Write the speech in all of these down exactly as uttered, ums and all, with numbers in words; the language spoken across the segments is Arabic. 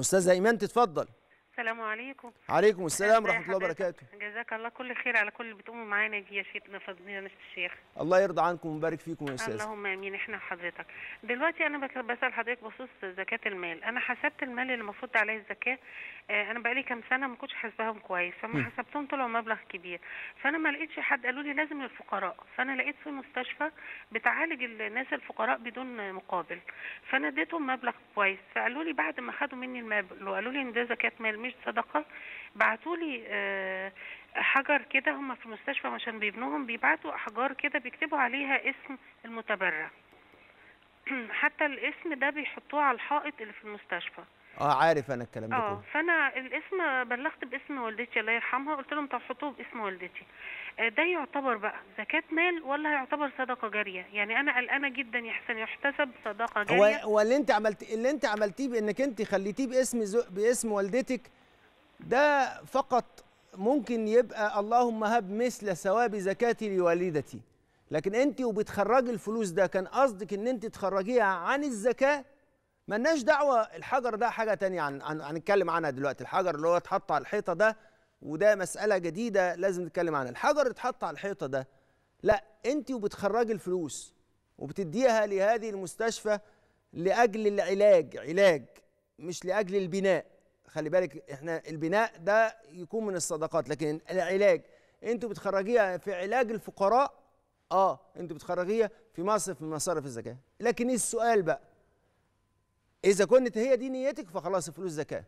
أستاذة إيمان تتفضل. السلام عليكم. عليكم السلام ورحمة الله وبركاته. جزاك الله كل خير على كل اللي بتقوموا معانا دي يا شيخنا، فاضلين نفس الشيخ. الله يرضى عنكم ويبارك فيكم يا أستاذة. اللهم آمين. احنا وحضرتك. دلوقتي أنا بسأل حضرتك بخصوص زكاة المال، أنا حسبت المال اللي المفروض عليه الزكاة، آه أنا بقالي كام سنة ما كنتش حاسباهم كويس، فما حسبتهم طلعوا مبلغ كبير، فأنا ما لقيتش حد، قالوا لي لازم للفقراء، فأنا لقيت في مستشفى بتعالج الناس الفقراء بدون مقابل، فأنا اديتهم مبلغ كويس، فقالوا لي بعد ما خدوا مني المبلغ وقالوا لي إن ده زكاة مال صدقه، بعتوا لي أه حجر كده، هم في المستشفى عشان بيبنوهم بيبعتوا احجار كده بيكتبوا عليها اسم المتبرع، حتى الاسم ده بيحطوه على الحائط اللي في المستشفى. اه عارف انا الكلام ده. اه فانا الاسم بلغت باسم والدتي الله يرحمها، قلت لهم طب حطوه باسم والدتي. ده يعتبر بقى زكاة مال ولا هيعتبر صدقة جارية؟ يعني أنا قلقانة جدا يا حسن، يحتسب صدقة جارية. هو اللي أنت عملتيه اللي أنت عملتيه بإنك أنت خليتيه باسم باسم والدتك، ده فقط ممكن يبقى اللهم هب مثل ثواب زكاتي لوالدتي، لكن أنت وبتخرجي الفلوس ده كان قصدك إن أنت تخرجيها عن الزكاة، مالناش دعوة. الحجر ده حاجة تانية عن هنتكلم عن عنها دلوقتي، الحجر اللي هو اتحط على الحيطة ده، وده مسألة جديدة لازم نتكلم عنها. الحجر اتحط على الحيطة ده، لا، انت وبتخرجي الفلوس وبتديها لهذه المستشفى لأجل العلاج، علاج مش لأجل البناء. خلي بالك، احنا البناء ده يكون من الصدقات، لكن العلاج انتوا بتخرجيها في علاج الفقراء، اه انتوا بتخرجيها في مصرف من مصارف الزكاة. لكن السؤال بقى، إذا كنت هي دي نيتك فخلاص الفلوس زكاة.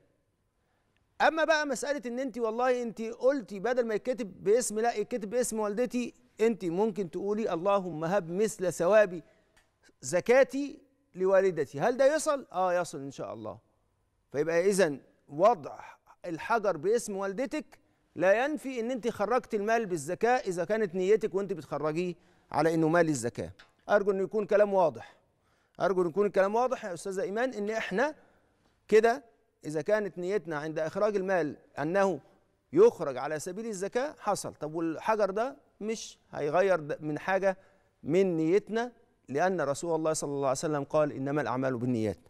اما بقى مساله ان انت والله انت قلتي بدل ما يتكتب باسم لا يتكتب باسم والدتي، انت ممكن تقولي اللهم هب مثل ثوابي زكاتي لوالدتي، هل ده يصل؟ اه يصل ان شاء الله. فيبقى اذا وضع الحجر باسم والدتك لا ينفي ان انت خرجت المال بالزكاه اذا كانت نيتك وانت بتخرجيه على انه مال الزكاه. ارجو ان يكون كلام واضح. ارجو ان يكون الكلام واضح يا استاذه ايمان، ان احنا كده إذا كانت نيتنا عند إخراج المال أنه يخرج على سبيل الزكاة حصل. طب والحجر ده مش هيغير من حاجة من نيتنا، لأن رسول الله صلى الله عليه وسلم قال إنما الأعمال بالنيات.